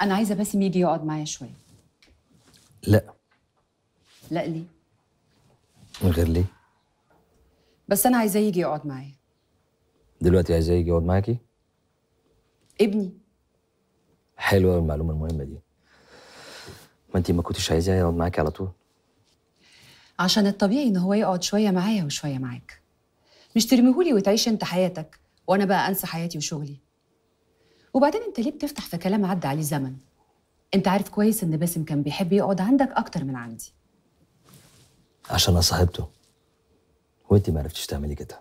أنا عايزة باسم يجي يقعد معايا شوية. لا. لا ليه؟ من غير ليه؟ بس أنا عايزاه يجي يقعد معايا. دلوقتي عايزاه يجي يقعد معاكي؟ ابني. حلوة المعلومة المهمة دي. ما أنتي ما كنتيش عايزاه يقعد معاكي على طول؟ عشان الطبيعي إن هو يقعد شوية معايا وشوية معاك. مش ترميهولي وتعيش أنت حياتك وأنا بقى أنسى حياتي وشغلي. وبعدين أنت ليه بتفتح في كلام عدى عليه زمن؟ أنت عارف كويس إن باسم كان بيحب يقعد عندك أكتر من عندي. عشان أنا صاحبته. وأنت ما عرفتيش تعملي كده.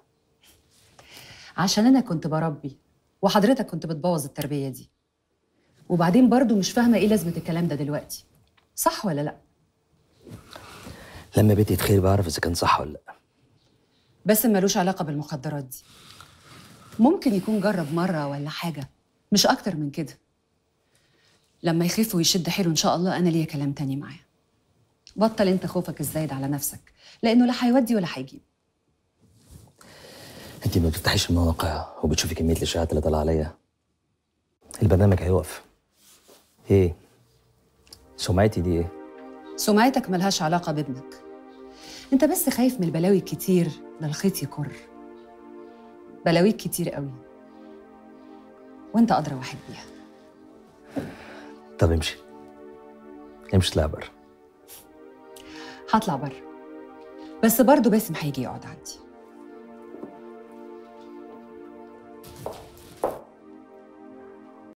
عشان أنا كنت بربي وحضرتك كنت بتبوظ التربية دي. وبعدين برضه مش فاهمة إيه لازمة الكلام ده دلوقتي. صح ولا لأ؟ لما بيتي يتخير بعرف إذا كان صح ولا لأ. بس ملوش علاقة بالمخدرات دي. ممكن يكون جرب مرة ولا حاجة، مش أكتر من كده. لما يخف ويشد حيله إن شاء الله أنا ليا كلام تاني معاه. بطل أنت خوفك الزايد على نفسك، لأنه لا هيودي ولا هيجيب. أنت ما بتفتحيش المواقع وبتشوفي كمية الإشاعات اللي طالعة عليا. البرنامج هيوقف. إيه؟ سمعتي دي إيه؟ سمعتك ملهاش علاقة بابنك. أنت بس خايف من البلاوي الكتير ده الخيط يكر. بلاويك كتير قوي. وأنت أدرى واحد بيها. طب امشي. امشي اطلع بره. هطلع بره. بس برضه باسم هيجي يقعد عندي.